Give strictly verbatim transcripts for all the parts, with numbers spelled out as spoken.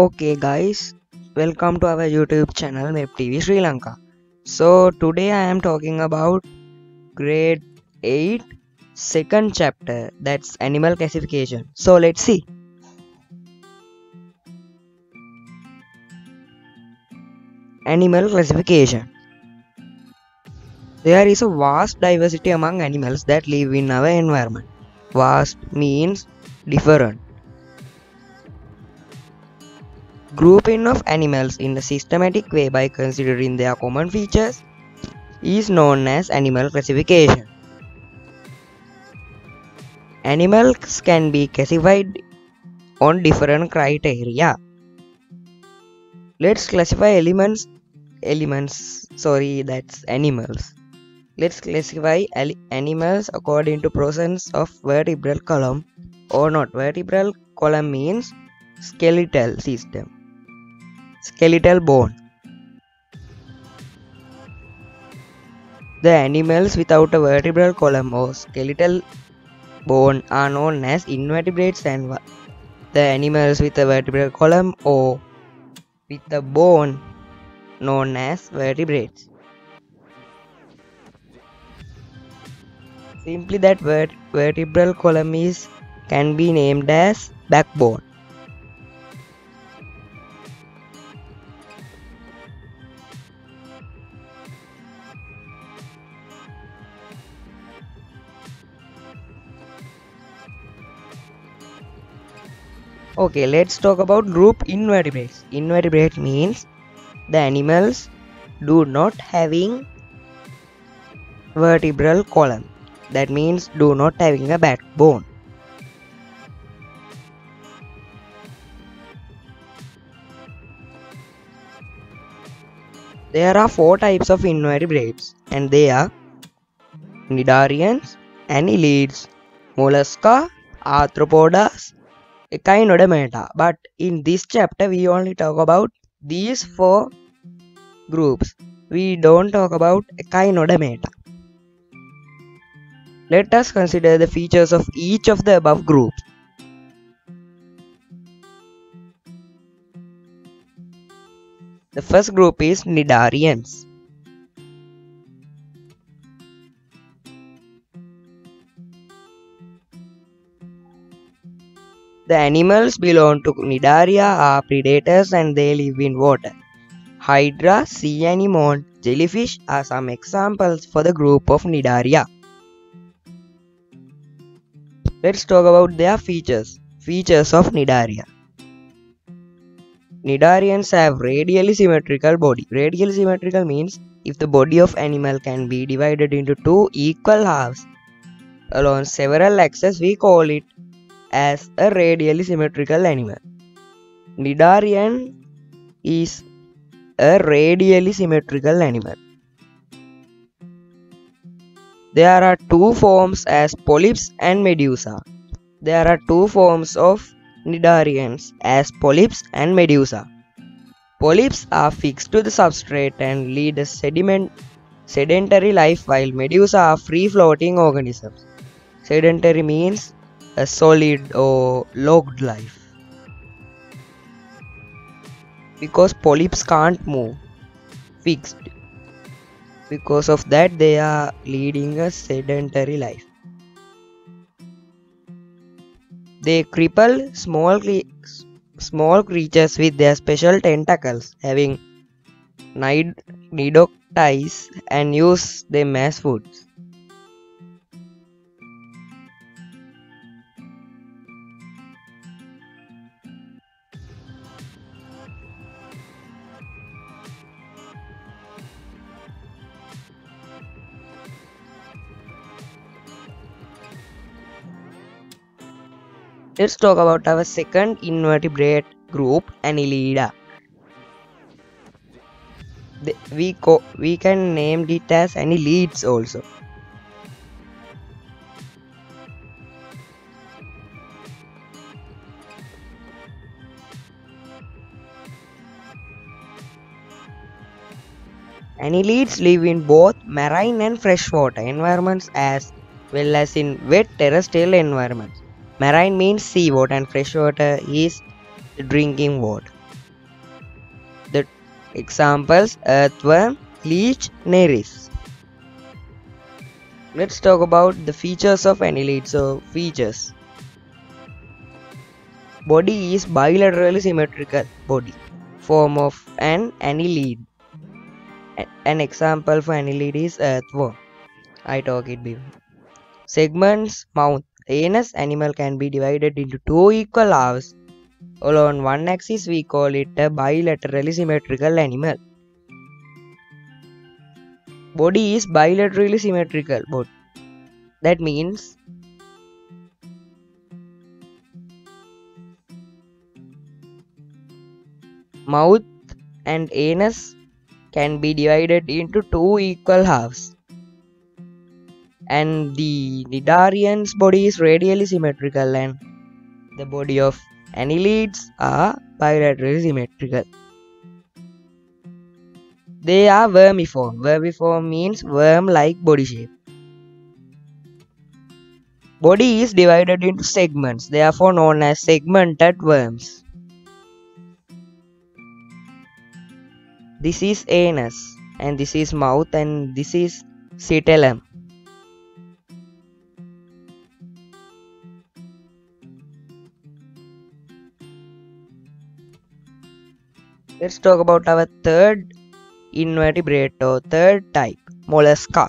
Okay guys, welcome to our YouTube channel M E P T V Sri Lanka. So today I am talking about grade eight, second chapter, that's animal classification. So let's see. Animal classification. There is a vast diversity among animals that live in our environment. Vast means different. Grouping of animals in a systematic way by considering their common features is known as animal classification. Animals can be classified on different criteria. Let's classify elements, elements, sorry that's animals. Let's classify animals according to presence of vertebral column or not. Vertebral column means skeletal system. Skeletal bone. The animals without a vertebral column or skeletal bone are known as invertebrates, and the animals with a vertebral column or with a bone known as vertebrates. Simply that vert vertebral column is can be named as backbone. Okay, let's talk about group invertebrates. Invertebrate means the animals do not having vertebral column. That means do not having a backbone. There are four types of invertebrates, and they are Cnidarians, annelids, Mollusca, Arthropodas, Echinodermata. But in this chapter we only talk about these four groups. We don't talk about Echinodermata. Let us consider the features of each of the above groups. The first group is Cnidarians. The animals belong to Cnidaria are predators and they live in water. Hydra, sea anemone, jellyfish are some examples for the group of Cnidaria. Let's talk about their features. Features of Cnidaria. Cnidarians have radially symmetrical body. Radially symmetrical means if the body of animal can be divided into two equal halves along several axes, we call it as a radially symmetrical animal. Cnidarian is a radially symmetrical animal. There are two forms as polyps and medusa. There are two forms of Cnidarians as polyps and medusa. Polyps are fixed to the substrate and lead a sediment, sedentary life, while medusa are free-floating organisms. Sedentary means a solid or locked life, because polyps can't move, fixed. Because of that they are leading a sedentary life. They cripple small, small creatures with their special tentacles having nidocytes and use them as food. Let's talk about our second invertebrate group, Annelida. The, we, co we can name it as annelids also. Annelids live in both marine and freshwater environments as well as in wet terrestrial environments. Marine means seawater and freshwater is drinking water. Examples: earthworm, leech, Nereis. Let's talk about the features of annelid. So, features. Body is bilaterally symmetrical body. Form of an annelid. An example for annelid is earthworm. I talked it before. Segments, mouth, anus. Animal can be divided into two equal halves. All on one axis, we call it a bilaterally symmetrical animal. Body is bilaterally symmetrical body. That means mouth and anus can be divided into two equal halves. And the Cnidarian's body is radially symmetrical, and the body of annelids are bilaterally symmetrical. They are wormiform. Wormiform means worm-like body shape. Body is divided into segments, therefore known as segmented worms. This is anus, and this is mouth, and this is clitellum. Let's talk about our third invertebrate or third type, Mollusca.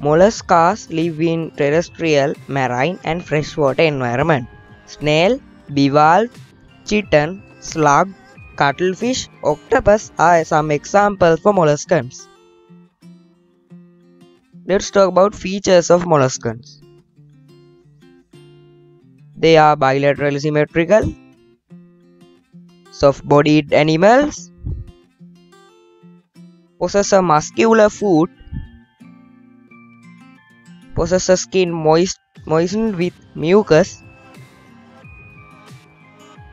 Molluscas live in terrestrial, marine and freshwater environment. Snail, bivalve, chiton, slug, cuttlefish, octopus are some examples for molluscans. Let's talk about features of molluscans. They are bilaterally symmetrical, soft-bodied animals, possess a muscular foot, possess a skin moist, moistened with mucus.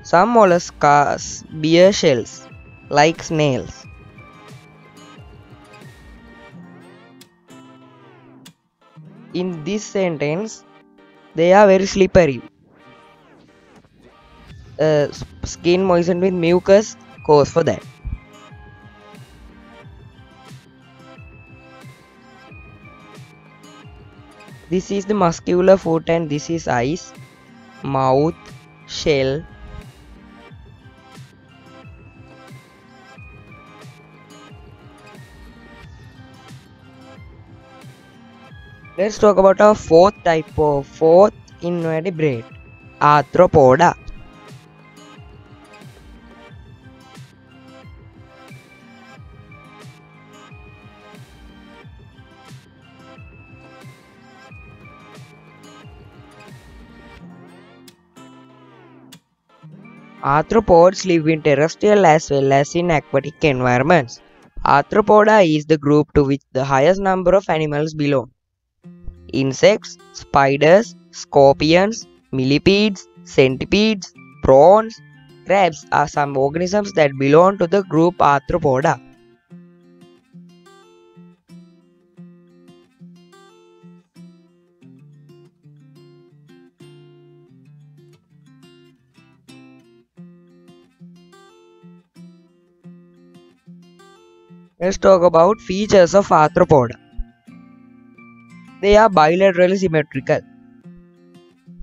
Some molluscas bear shells, like snails. In this sentence, they are very slippery. Uh, skin moistened with mucus goes for that. This is the muscular foot, and this is eyes, mouth, shell. Let's talk about our fourth type of fourth invertebrate, Arthropoda. Arthropods live in terrestrial as well as in aquatic environments. Arthropoda is the group to which the highest number of animals belong. Insects, spiders, scorpions, millipedes, centipedes, prawns, crabs are some organisms that belong to the group Arthropoda. Let's talk about features of Arthropoda. They are bilaterally symmetrical.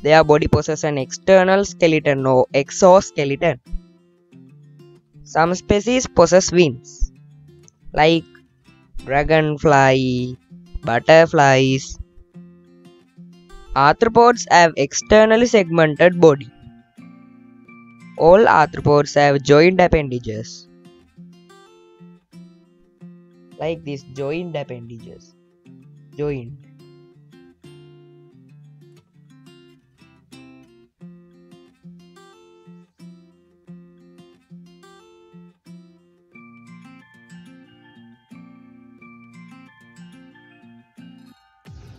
Their body possesses an external skeleton or exoskeleton. Some species possess wings, like dragonfly, butterflies. Arthropods have externally segmented body. All arthropods have joint appendages, like these joint appendages. Joint.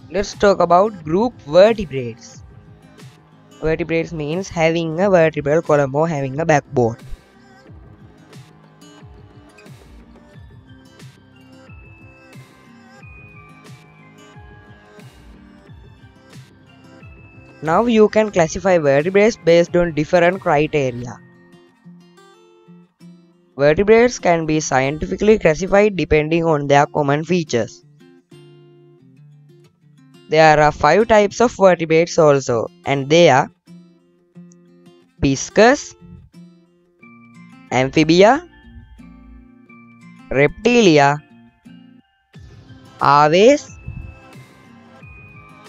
Let's talk about group vertebrates. Vertebrates means having a vertebral column or having a backbone. Now you can classify vertebrates based on different criteria. Vertebrates can be scientifically classified depending on their common features. There are five types of vertebrates also, and they are Pisces, Amphibia, Reptilia, Aves,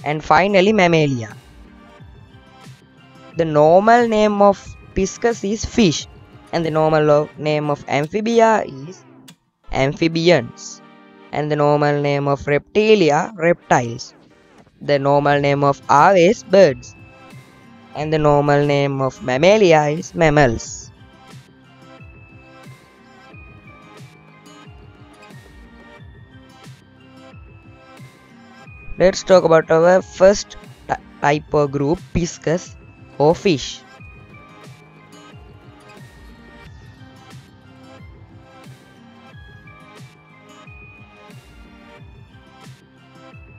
and finally Mammalia. The normal name of Pisces is fish, and the normal name of Amphibia is amphibians, and the normal name of Reptilia, reptiles. The normal name of Aves, birds, and the normal name of Mammalia is mammals. Let's talk about our first type or group, Pisces or fish.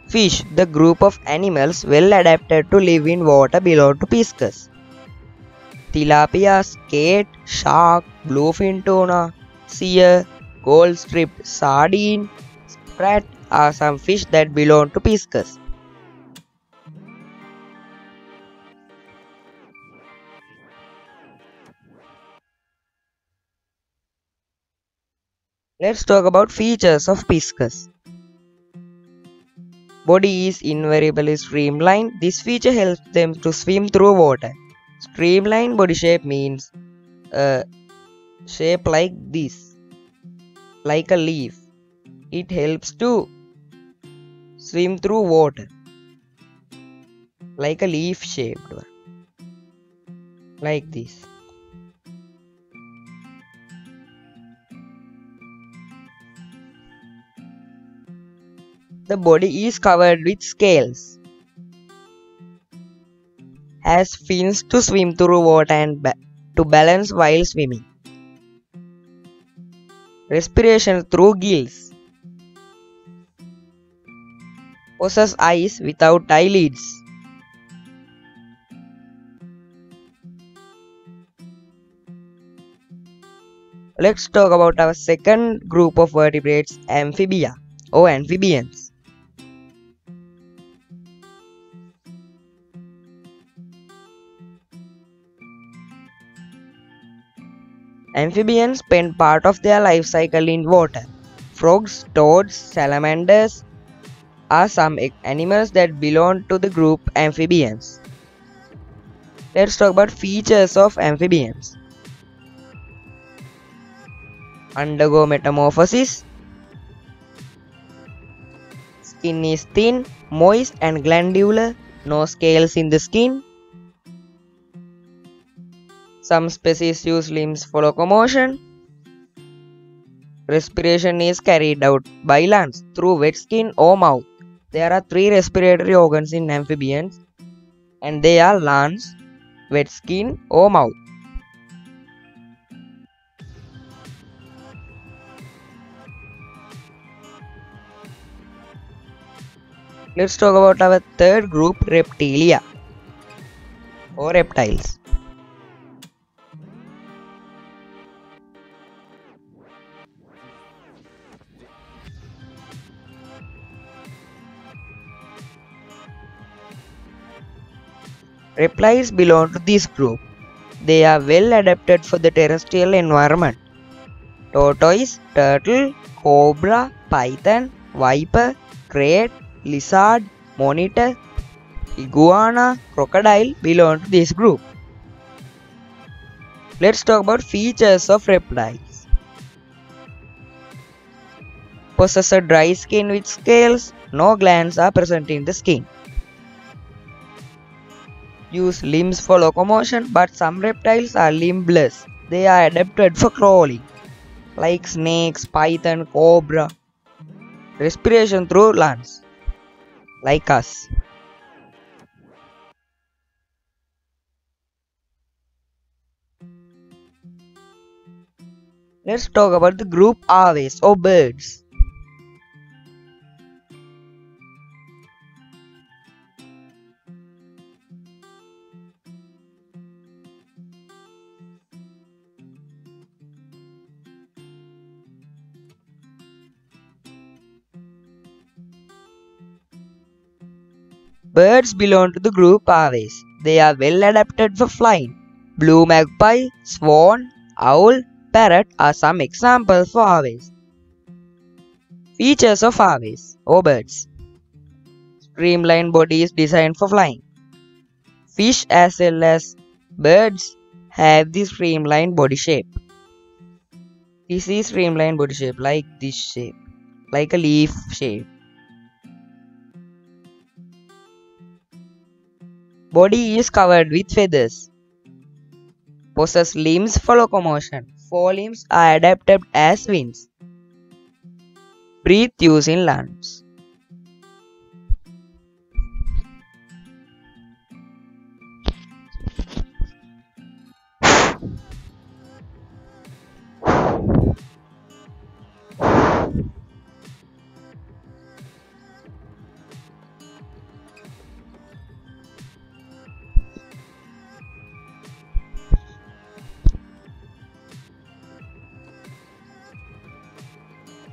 Fish, the group of animals well adapted to live in water below to Pisces. Tilapia, skate, shark, bluefin tuna, seer, gold strip, sardine, sprat are some fish that belong to Pisces. Let's talk about features of Pisces. Body is invariably streamlined. This feature helps them to swim through water. Streamlined body shape means a shape like this, like a leaf. It helps to swim through water, like a leaf shaped one, like this. The body is covered with scales, has fins to swim through water and ba to balance while swimming, respiration through gills, possesses eyes without eyelids. Let's talk about our second group of vertebrates, Amphibia or amphibians. Amphibians spend part of their life cycle in water. Frogs, toads, salamanders are some animals that belong to the group amphibians. Let's talk about features of amphibians. Undergo metamorphosis. Skin is thin, moist and glandular, no scales in the skin. Some species use limbs for locomotion. Respiration is carried out by lungs through wet skin or mouth. There are three respiratory organs in amphibians, and they are lungs, wet skin or mouth. Let's talk about our third group, Reptilia or reptiles. Reptiles belong to this group. They are well adapted for the terrestrial environment. Tortoise, turtle, cobra, python, viper, crate, lizard, monitor, iguana, crocodile belong to this group. Let's talk about features of reptiles. Possess a dry skin with scales. No glands are present in the skin. Use limbs for locomotion, but some reptiles are limbless. They are adapted for crawling, like snakes, python, cobra. Respiration through lungs, like us. Let's talk about the group Aves or birds. Birds belong to the group Aves. They are well adapted for flying. Blue magpie, swan, owl, parrot are some examples for Aves. Features of Aves or birds. Streamlined body is designed for flying. Fish as well as birds have this streamlined body shape. This is streamlined body shape, like this shape, like a leaf shape. Body is covered with feathers. Possess limbs for locomotion. Forelimbs are adapted as wings. Breathe using lungs.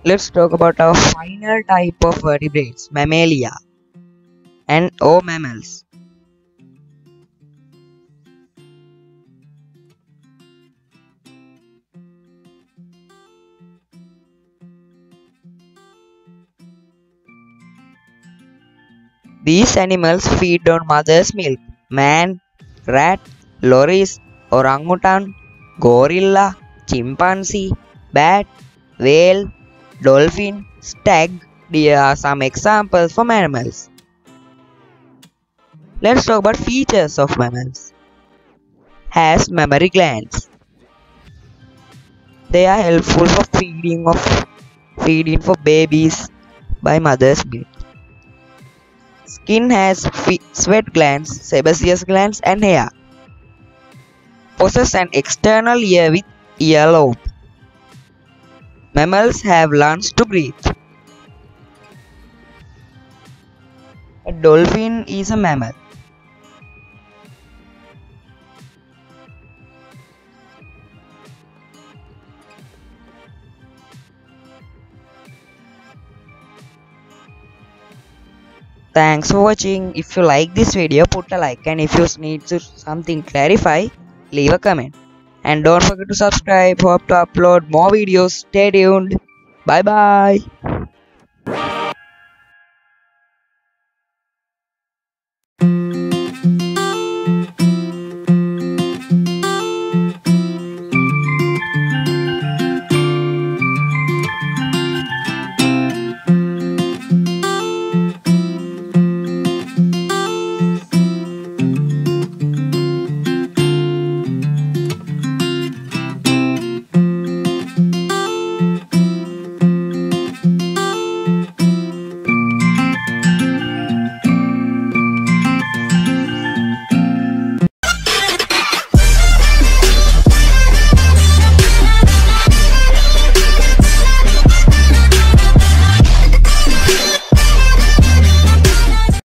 Let's talk about our final type of vertebrates, Mammalia and or mammals. These animals feed on mother's milk. Man, rat, loris, orangutan, gorilla, chimpanzee, bat, whale, dolphin, stag, deer are some examples for mammals. Let's talk about features of mammals. Has mammary glands. They are helpful for feeding of feeding for babies by mother's milk. Skin has sweat glands, sebaceous glands and hair. Possess an external ear with ear lobe. Mammals have lungs to breathe. A dolphin is a mammal. Thanks for watching. If you like this video, put a like, and if you need to something clarify, leave a comment. And don't forget to subscribe. Hope to upload more videos. Stay tuned. Bye bye.